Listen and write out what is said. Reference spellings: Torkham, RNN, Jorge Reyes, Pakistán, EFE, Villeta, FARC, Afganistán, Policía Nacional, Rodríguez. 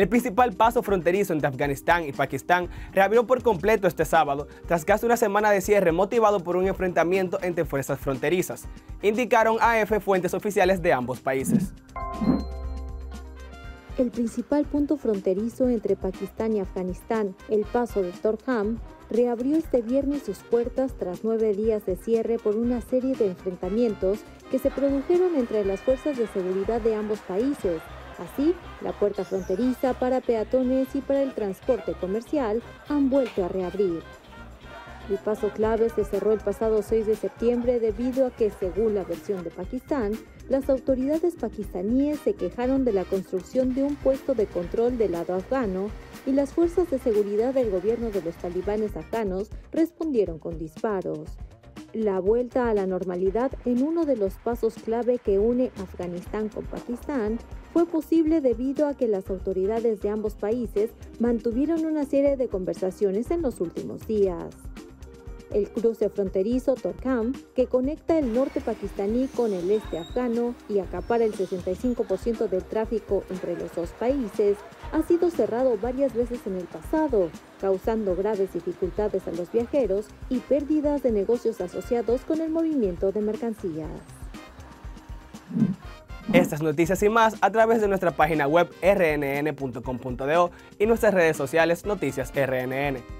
El principal paso fronterizo entre Afganistán y Pakistán reabrió por completo este sábado, tras casi una semana de cierre motivado por un enfrentamiento entre fuerzas fronterizas, indicaron a EFE fuentes oficiales de ambos países. El principal punto fronterizo entre Pakistán y Afganistán, el paso de Torkham, reabrió este viernes sus puertas tras 9 días de cierre por una serie de enfrentamientos que se produjeron entre las fuerzas de seguridad de ambos países. Así, la puerta fronteriza para peatones y para el transporte comercial han vuelto a reabrir. El paso clave se cerró el pasado 6 de septiembre debido a que, según la versión de Pakistán, las autoridades pakistaníes se quejaron de la construcción de un puesto de control del lado afgano y las fuerzas de seguridad del gobierno de los talibanes afganos respondieron con disparos. La vuelta a la normalidad en uno de los pasos clave que une Afganistán con Pakistán fue posible debido a que las autoridades de ambos países mantuvieron una serie de conversaciones en los últimos días. El cruce fronterizo Torkham, que conecta el norte pakistaní con el este afgano y acapara el 65% del tráfico entre los dos países, ha sido cerrado varias veces en el pasado, causando graves dificultades a los viajeros y pérdidas de negocios asociados con el movimiento de mercancías. Estas noticias y más a través de nuestra página web rnn.com.do y nuestras redes sociales Noticias RNN.